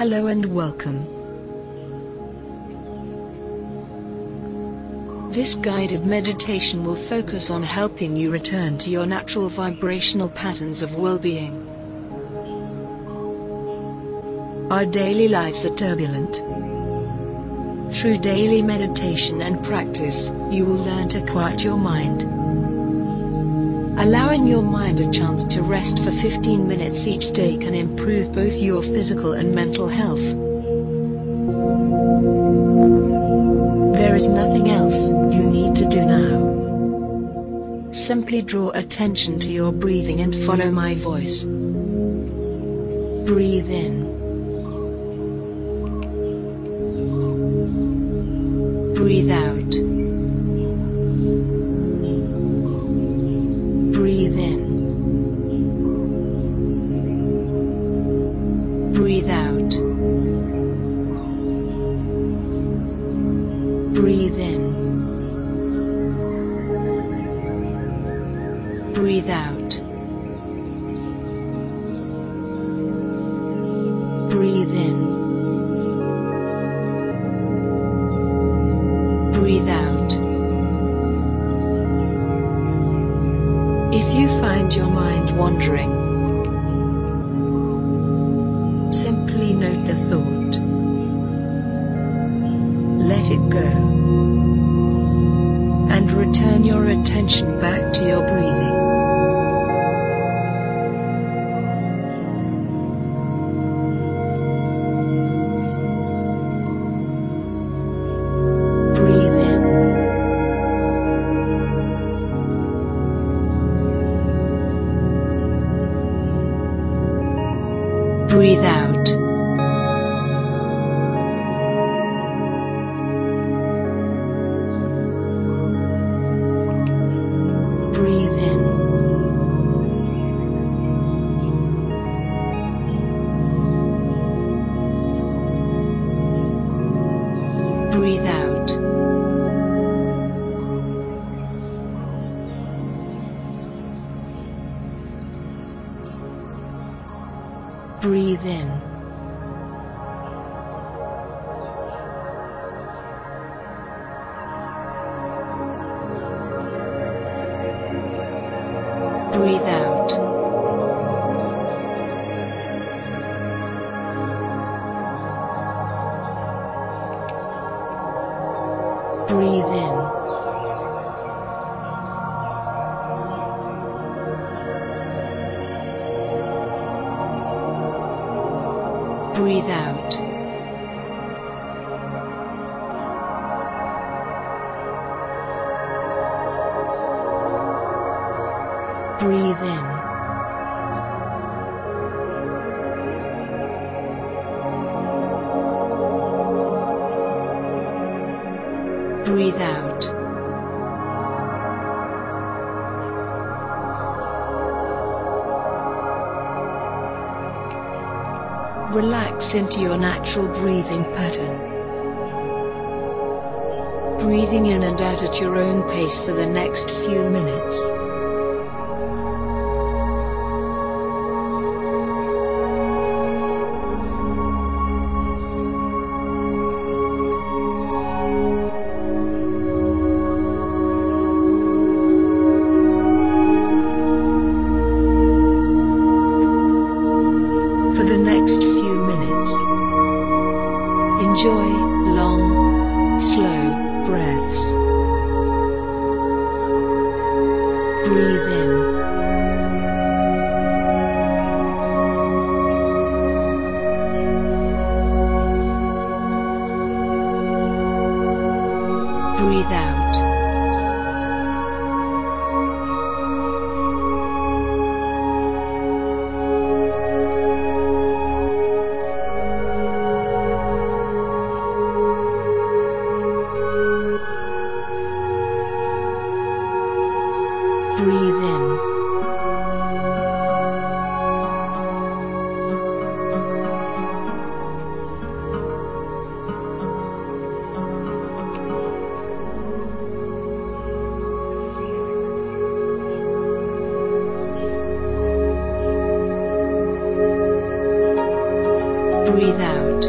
Hello and welcome. This guided meditation will focus on helping you return to your natural vibrational patterns of well-being. Our daily lives are turbulent. Through daily meditation and practice, you will learn to quiet your mind, allowing your mind a chance to rest for 15 minutes each day can improve both your physical and mental health. There is nothing else you need to do now. Simply draw attention to your breathing and follow my voice. Breathe in. Breathe out. Breathe in. Breathe out. Breathe in. Breathe out. If you find your mind wandering, simply note the thought. Let it go, and return your attention back to your breathing. Breathe in. Breathe out. Breathe out. Breathe in. Breathe out. Breathe in. Breathe out. Breathe in. Breathe out. Relax into your natural breathing pattern. Breathing in and out at your own pace for the next few minutes. For the next few minutes, enjoy long, slow breaths. Breathe in. Breathe out. Breathe in. Breathe out.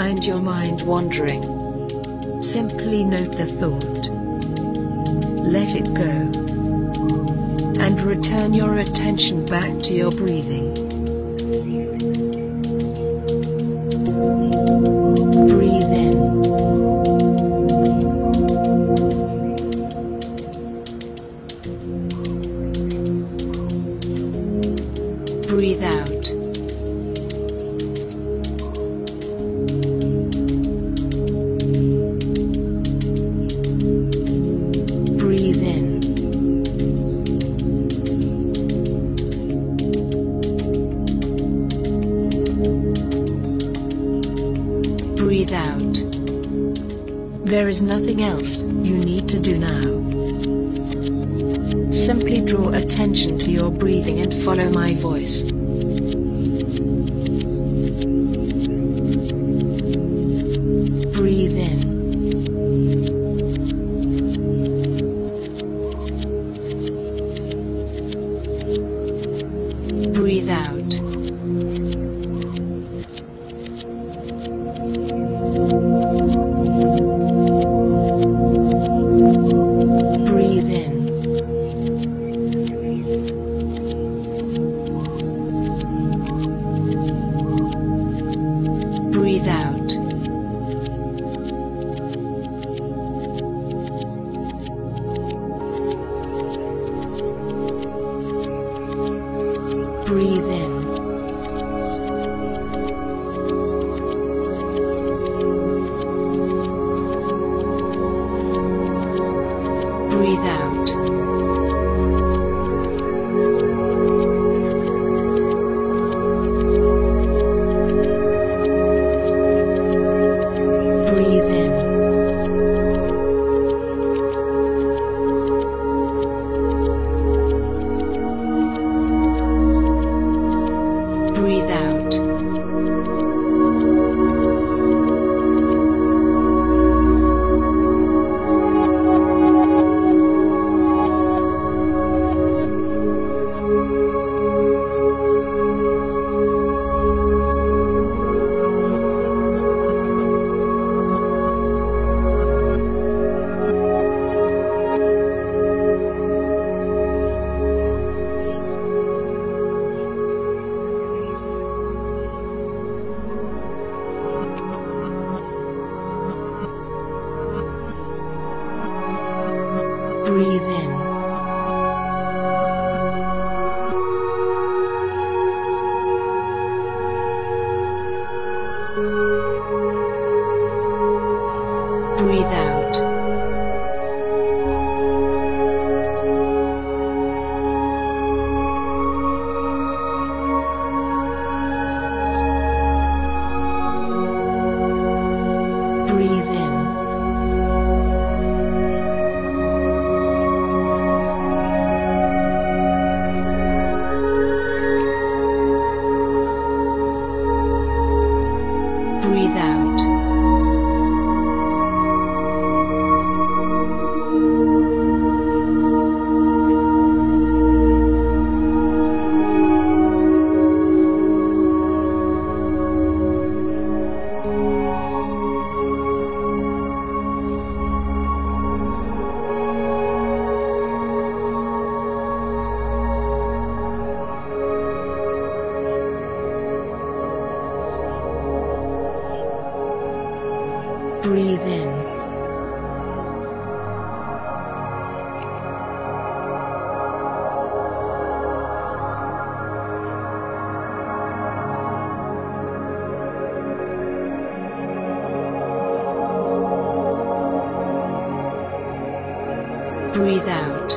find your mind wandering, simply note the thought, let it go, and return your attention back to your breathing. Breathe in. Breathe out. Breathe out. There is nothing else you need to do now. Simply draw attention to your breathing and follow my voice. Breathe in. Breathe out. Breathe out. Breathe in. Breathe out. Breathe out. Breathe in. Breathe out. Breathe in. Breathe out. Breathe in. Breathe out.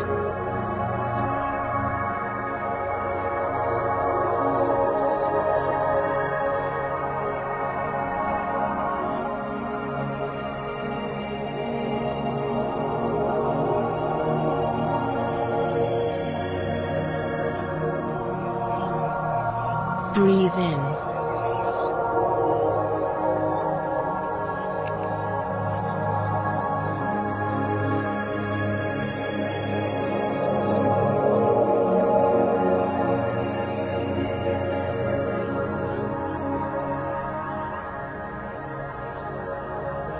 Breathe in.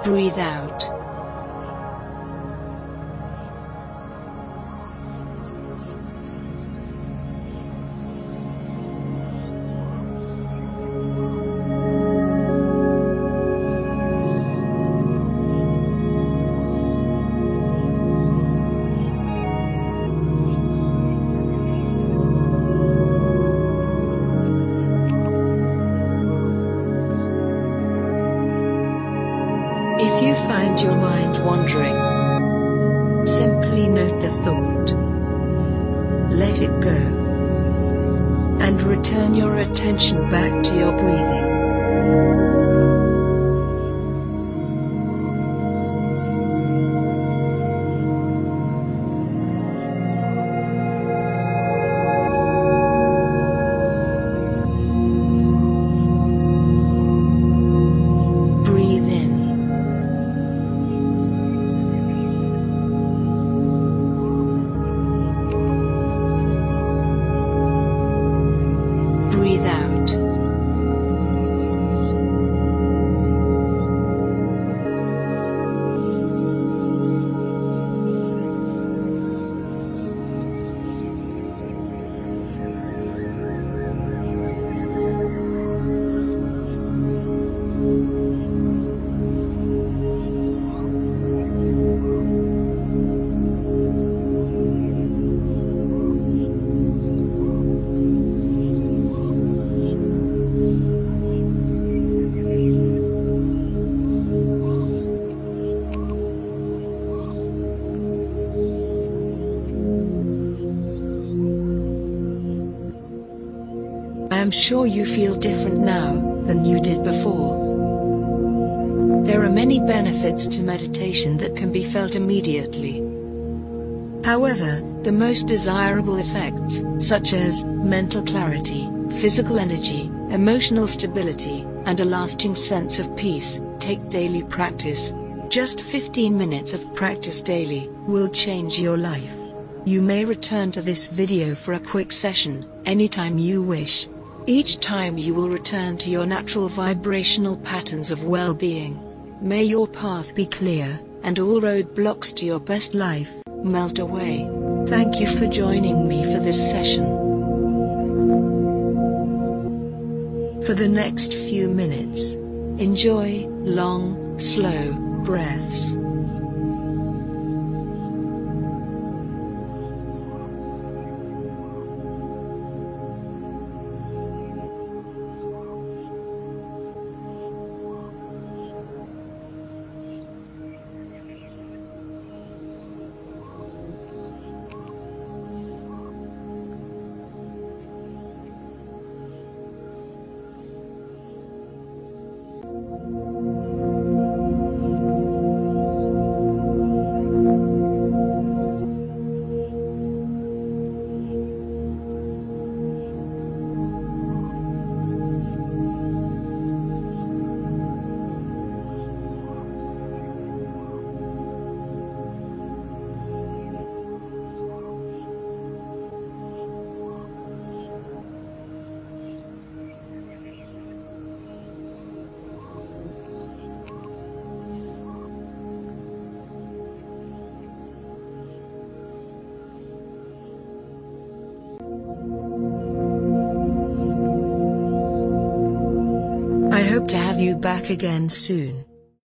Breathe out. If you find your mind wandering, simply note the thought, let it go, and return your attention back to your breathing. I'm sure you feel different now than you did before. There are many benefits to meditation that can be felt immediately. However, the most desirable effects, such as mental clarity, physical energy, emotional stability, and a lasting sense of peace, take daily practice. Just 15 minutes of practice daily will change your life. You may return to this video for a quick session anytime you wish. Each time you will return to your natural vibrational patterns of well-being. May your path be clear, and all roadblocks to your best life melt away. Thank you for joining me for this session. For the next few minutes, enjoy long, slow breaths. I hope to have you back again soon.